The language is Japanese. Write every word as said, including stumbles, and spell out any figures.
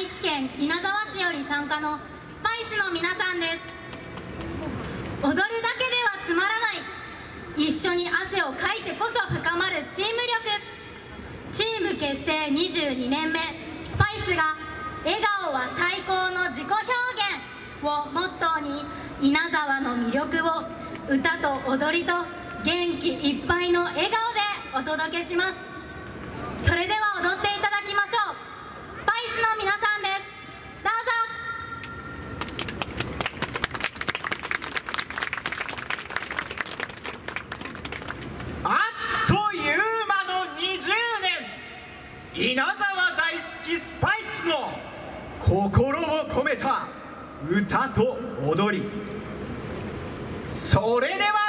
愛知県稲沢市より参加のスパイスの皆さんです。踊るだけではつまらない、一緒に汗をかいてこそ深まるチーム力。チーム結成にじゅうにねんめ、スパイスが笑顔は最高の自己表現をモットーに、稲沢の魅力を歌と踊りと元気いっぱいの笑顔でお届けします。それでは踊っていただきましょう。スパイスの皆さんです。どうぞ。あっという間のにじゅうねん、稲沢大好きスパイスの心を込めた歌と踊り。それでは